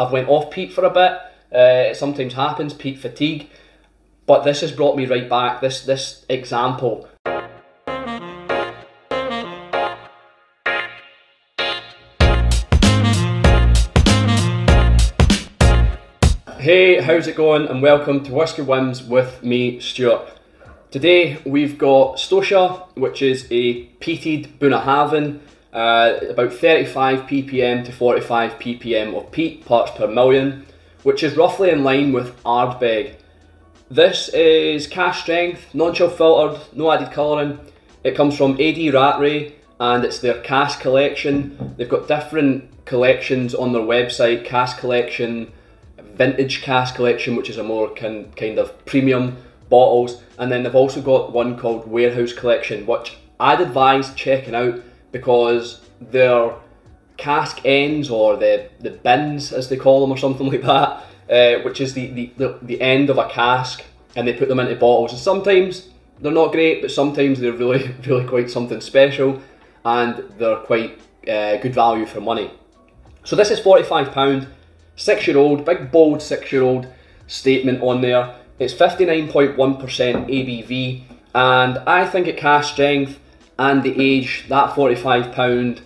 I've went off peat for a bit. It sometimes happens, peat fatigue. But this has brought me right back, this example. Hey, how's it going? And welcome to Whisky Whims with me, Stuart. Today we've got Stoisha, which is a peated Bunnahabhain, about 35 ppm to 45 ppm of peat, parts per million, which is roughly in line with Ardbeg. This is cask strength, non-chill filtered, no added colouring. It comes from AD Rattray and it's their cask collection. They've got different collections on their website, cask collection, vintage cask collection, which is a more kind of premium bottles, and then they've also got one called warehouse collection, which I'd advise checking out because their cask ends, or the bins as they call them or something like that, which is the end of a cask, and they put them into bottles, and sometimes they're not great, but sometimes they're really quite something special, and they're quite good value for money. So this is £45, 6-year-old, big bold 6-year-old statement on there. It's 59.1% ABV, and I think at cask strength and the age, that £45,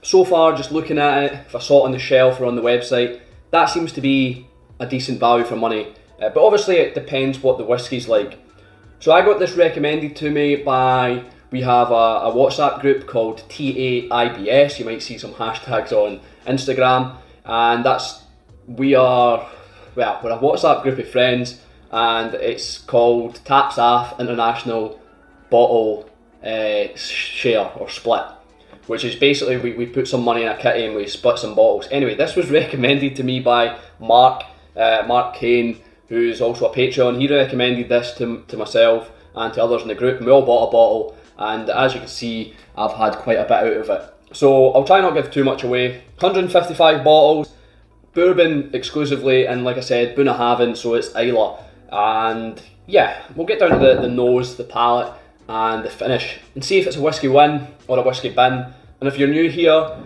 so far just looking at it, if I saw it on the shelf or on the website, that seems to be a decent value for money. But obviously it depends what the whisky's like. So I got this recommended to me by, we have a WhatsApp group called TAIBS, you might see some hashtags on Instagram, and that's, we're a WhatsApp group of friends, and it's called TapSaf International Bottle Share or Split, which is basically we put some money in a kitty and we split some bottles. Anyway, this was recommended to me by Mark Cain, who's also a Patreon. He recommended this to myself and to others in the group, and we all bought a bottle, and as you can see, I've had quite a bit out of it. So I'll try not to give too much away. 155 bottles, bourbon exclusively, and like I said, Bunnahabhain, so it's Islay. And yeah, we'll get down to the nose, the palate and the finish, and see if it's a whisky win or a whisky bin. And if you're new here,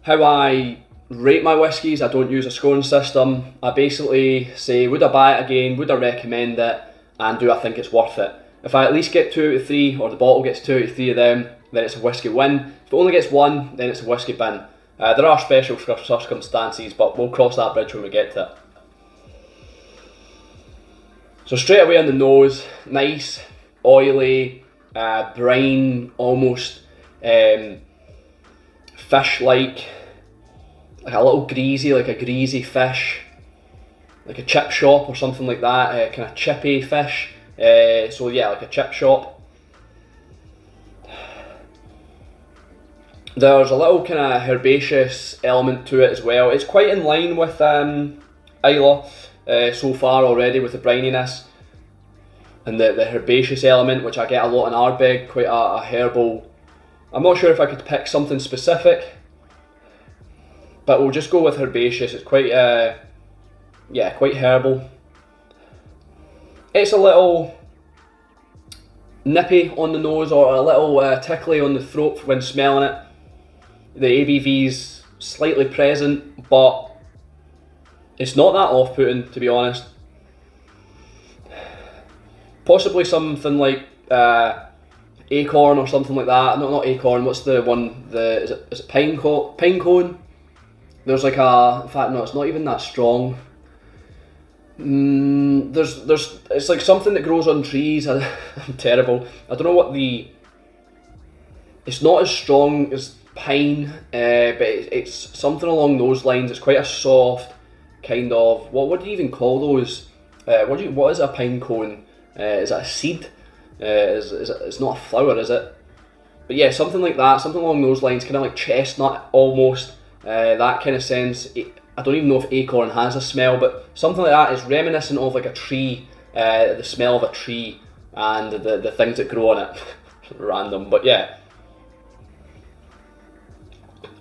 how I rate my whiskies, I don't use a scoring system. I basically say, would I buy it again, would I recommend it, and do I think it's worth it? If I at least get 2 out of 3, or the bottle gets 2 out of 3 of them, then it's a whisky win. If it only gets 1, then it's a whisky bin. There are special circumstances, but we'll cross that bridge when we get to it. So straight away on the nose, nice, oily, brine, almost fish-like, like a little greasy, like a greasy fish, like a chip shop or something like that, kind of chippy fish, so yeah, like a chip shop. There's a little kind of herbaceous element to it as well. It's quite in line with Islay. So far already with the brininess and the herbaceous element, which I get a lot in Ardbeg, quite a herbal. I'm not sure if I could pick something specific, but we'll just go with herbaceous. It's quite, yeah, quite herbal. It's a little nippy on the nose, or a little tickly on the throat when smelling it. The ABV's slightly present, but it's not that off-putting, to be honest. Possibly something like acorn or something like that. No, not acorn. What's the one? Is it pine cone? There's like a. In fact, no, it's not even that strong. It's like something that grows on trees. I'm terrible. I don't know what the. It's not as strong as pine, but it's something along those lines. It's quite a soft. Kind of what do you even call those? What is a pine cone? Is it a seed? It's not a flower, is it? But yeah, something like that, something along those lines, kind of like chestnut almost. That kind of sense. I don't even know if acorn has a smell, but something like that is reminiscent of like a tree, the smell of a tree and the things that grow on it. Random, but yeah,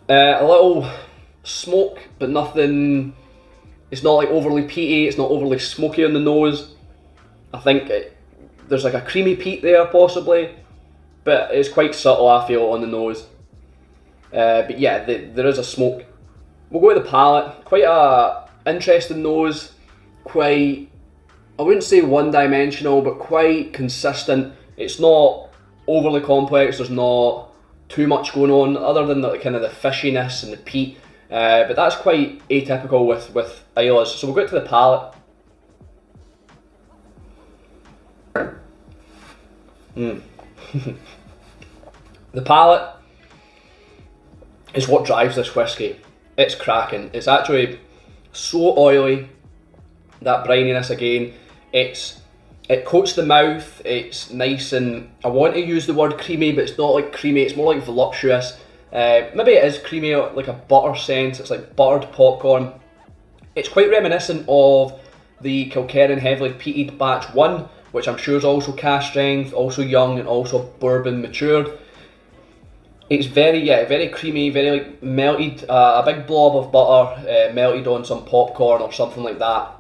a little smoke, but nothing. It's not like overly peaty, it's not overly smoky on the nose. I think there's like a creamy peat there possibly, but it's quite subtle, I feel, on the nose. But yeah, there is a smoke. We'll go to the palate. Quite a Interesting nose, quite, I wouldn't say one-dimensional, but quite consistent. It's not overly complex, there's not too much going on other than the kind of the fishiness and the peat, but that's quite atypical with Islas. So we'll go to the palate. The palate is what drives this whisky. It's cracking. It's actually so oily, that brininess again. It coats the mouth. It's nice, and I want to use the word creamy, but it's not like creamy. It's more like voluptuous. Maybe it is creamy, like a butter sense. It's like buttered popcorn. It's quite reminiscent of the Kilkerran heavily peated batch 1, which I'm sure is also cask strength, also young, and also bourbon matured. It's very, yeah, very creamy, very like melted, a big blob of butter melted on some popcorn or something like that.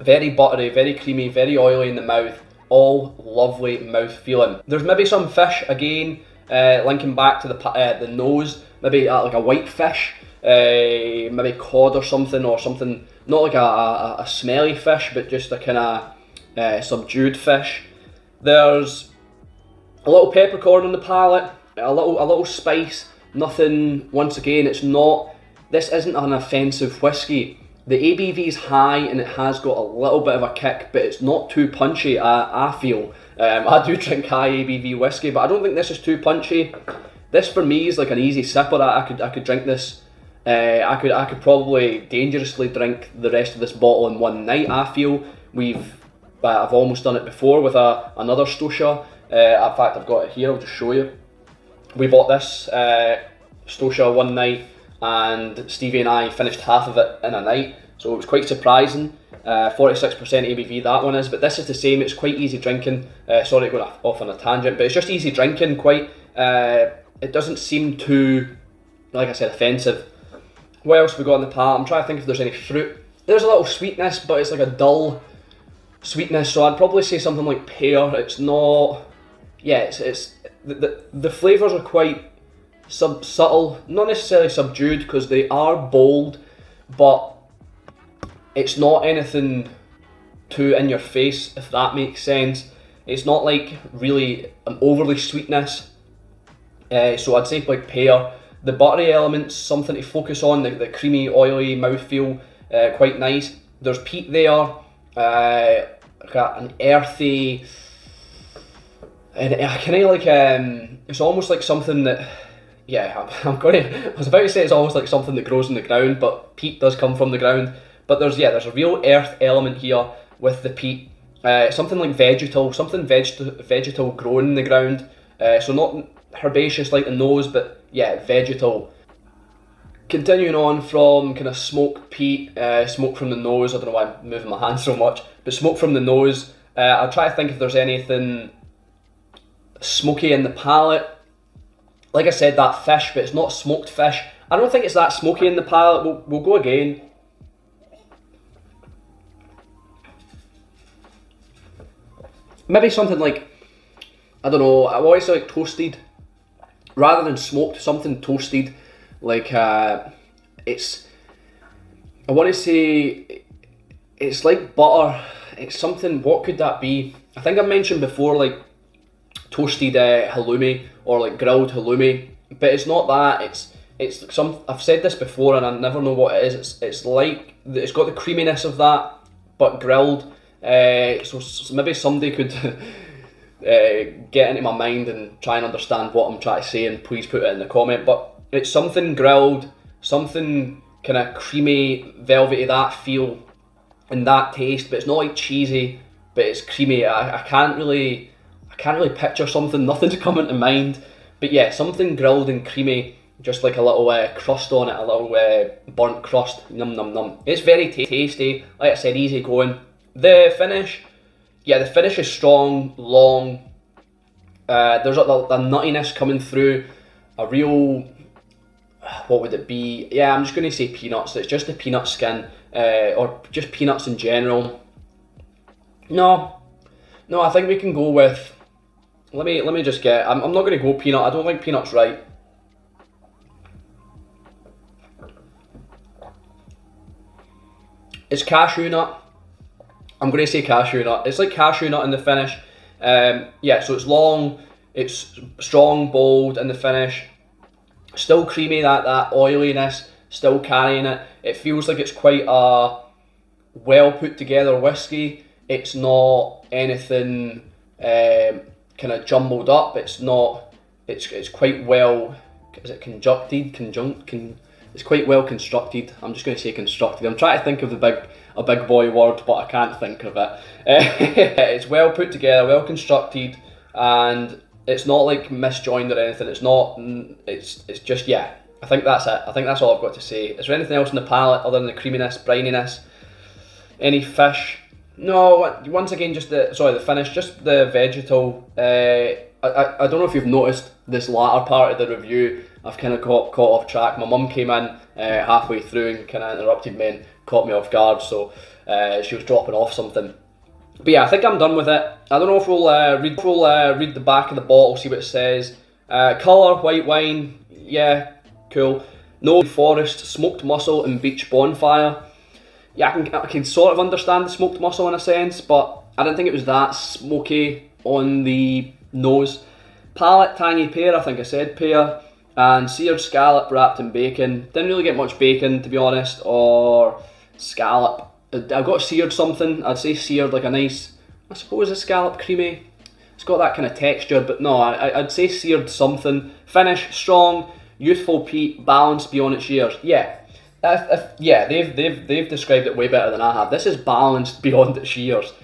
Very buttery, very creamy, very oily in the mouth, all lovely mouth feeling. There's maybe some fish again, linking back to the nose, maybe like a white fish, maybe cod or something, not like a smelly fish, but just a kind of subdued fish. There's a little peppercorn on the palate. A little spice, nothing, once again, it's not, this isn't an offensive whisky. The ABV is high and it has got a little bit of a kick, but it's not too punchy, I feel. I do drink high ABV whisky, but I don't think this is too punchy. This for me is like an easy sipper. I could drink this, I could probably dangerously drink the rest of this bottle in one night, I feel. I've almost done it before with another Stoisha. In fact, I've got it here, I'll just show you. We bought this Stoisha one night, and Stevie and I finished half of it in a night, so it was quite surprising. 46% ABV that one is, but this is the same. It's quite easy drinking. Sorry to go off on a tangent, but it's just easy drinking. Quite, it doesn't seem too, like I said, offensive. What else have we got on the palate? I'm trying to think if there's any fruit. There's a little sweetness, but it's like a dull sweetness. So I'd probably say something like pear. It's not, yeah, it's The flavours are quite subtle, not necessarily subdued because they are bold, but it's not anything too in your face, if that makes sense. It's not like really an overly sweetness, so I'd say like pear. The buttery elements, something to focus on, the creamy, oily mouthfeel, quite nice. There's peat there, got an earthy, and I kind of like, it's almost like something that, yeah, I was about to say it's almost like something that grows in the ground, but peat does come from the ground. But there's, yeah, there's a real earth element here with the peat. Something like vegetal, something vegetal grown in the ground. So not herbaceous like the nose, but yeah, vegetal. Continuing on from kind of smoke peat, smoke from the nose, I don't know why I'm moving my hand so much, but smoke from the nose. I'll try to think if there's anything smoky in the palate. Like I said, that fish, but it's not smoked fish. I don't think it's that smoky in the palate. We'll go again. Maybe something like, I don't know, I always say like toasted rather than smoked, something toasted, like I want to say it's like butter. It's something, what could that be? I think I've mentioned before, like toasted halloumi or like grilled halloumi, but it's not that. It's some, I've said this before and I never know what it is. It's like, it's got the creaminess of that, but grilled. So maybe somebody could get into my mind and try and understand what I'm trying to say, and please put it in the comment. But it's something grilled, something kind of creamy, velvety, that feel and that taste. But it's not like cheesy, but it's creamy. I can't really picture something, nothing's coming to mind, but yeah, something grilled and creamy, just like a little crust on it, a little burnt crust, num num num. It's very tasty, like I said, easy going. The finish, yeah, the finish is strong, long, there's the nuttiness coming through, a real, what would it be, yeah, I'm just going to say peanuts. It's just the peanut skin, or just peanuts in general. No, I think we can go with, Let me just get, I'm not going to go peanut. I don't like peanuts, right? It's cashew nut. I'm going to say cashew nut. It's like cashew nut in the finish. Yeah, so it's long, it's strong, bold in the finish. Still creamy, that oiliness, still carrying it. It feels like it's quite a well put together whiskey. It's not anything kind of jumbled up. It's not. It's quite well. Is it conjuncted? It's quite well constructed. I'm just going to say constructed. I'm trying to think of the big boy word, but I can't think of it. It's well put together, well constructed, and it's not like misjoined or anything. It's not. It's just, yeah. I think that's it. I think that's all I've got to say. Is there anything else in the palate other than the creaminess, brininess? Any fish? No. Once again, just the finish, just the vegetal. I don't know if you've noticed this latter part of the review. I've kind of caught off track. My mum came in halfway through and kind of interrupted me and caught me off guard, so she was dropping off something. But yeah, I think I'm done with it. I don't know if we'll read the back of the bottle, see what it says. Colour, white wine, yeah, cool. No forest, smoked mussel and beach bonfire. Yeah, I can sort of understand the smoked mussel in a sense, but I didn't think it was that smoky on the nose. Palate, tangy pear, I think I said pear. And seared scallop wrapped in bacon. Didn't really get much bacon, to be honest, or scallop. I got seared something. I'd say seared, like a nice, I suppose a scallop, creamy. It's got that kind of texture, but no, I'd say seared something. Finish, strong, youthful peat, balanced beyond its years. Yeah, yeah, they've described it way better than I have. This is balanced beyond its years.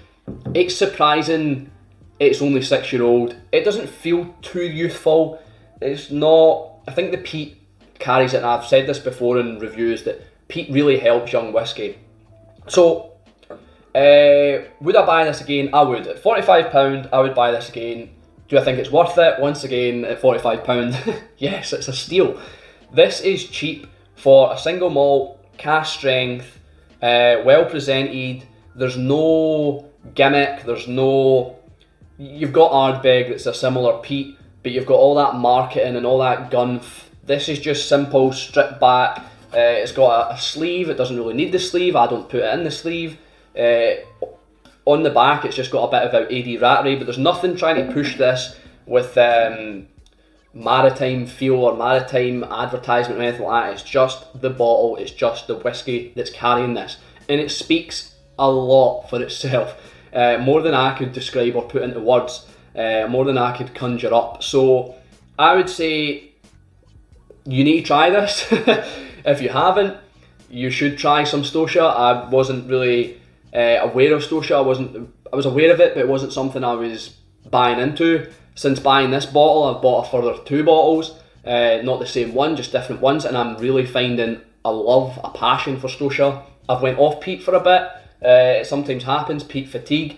It's surprising it's only 6-year-old. It doesn't feel too youthful. It's not. I think the peat carries it, and I've said this before in reviews, that peat really helps young whiskey. So, would I buy this again? I would. At £45, I would buy this again. Do I think it's worth it? Once again, at £45, yes, it's a steal. This is cheap for a single malt, cask strength, well presented. There's no gimmick, there's no... You've got Ardbeg that's a similar peat, but you've got all that marketing and all that gunf. This is just simple, stripped back. It's got a sleeve. It doesn't really need the sleeve. I don't put it in the sleeve. On the back, it's just got a bit of AD Rattray, but there's nothing trying to push this with maritime feel or maritime advertisement or anything like that. It's just the bottle. It's just the whiskey that's carrying this. And it speaks a lot for itself. More than I could describe or put into words. More than I could conjure up. So I would say you need to try this. If you haven't, you should try some Stoisha. I wasn't really aware of Stoisha. I was aware of it, but it wasn't something I was buying into. Since buying this bottle, I've bought a further 2 bottles, not the same one, just different ones, and I'm really finding a love, a passion for Stoisha. I've went off peat for a bit. It sometimes happens, peat fatigue.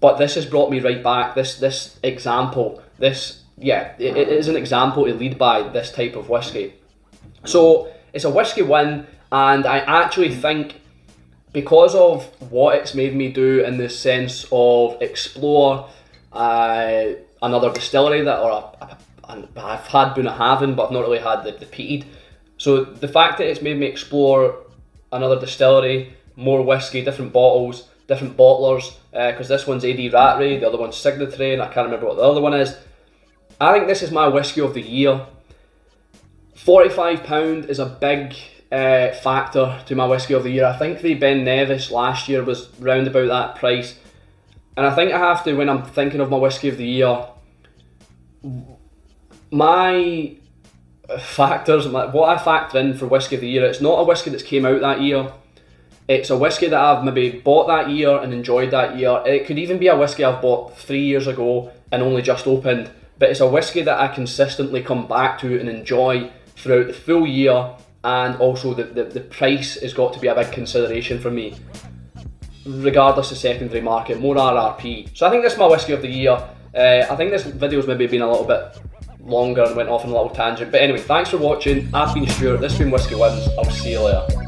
But this has brought me right back. This example, yeah, it is an example to lead by, this type of whiskey. So it's a whiskey win, and I actually think because of what it's made me do in the sense of explore another distillery that, I've had Bunnahabhain, but I've not really had the peated. So the fact that it's made me explore another distillery, more whiskey, different bottles, different bottlers, because this one's AD Rattray, the other one's Signatory, and I can't remember what the other one is. I think this is my whiskey of the year. £45 is a big factor to my whiskey of the year. I think the Ben Nevis last year was round about that price, and I think I have to, when I'm thinking of my whiskey of the year, my factors, what I factor in for whiskey of the year, it's not a whiskey that's came out that year. It's a whiskey that I've maybe bought that year and enjoyed that year. It could even be a whiskey I've bought 3 years ago and only just opened, but it's a whiskey that I consistently come back to and enjoy throughout the full year, and also the price has got to be a big consideration for me, regardless of secondary market, more RRP. So I think that's my whiskey of the year. I think this video's maybe been a little bit longer and went off on a little tangent, but anyway, thanks for watching. I've been Stuart, this has been Whisky Whims, I'll see you later.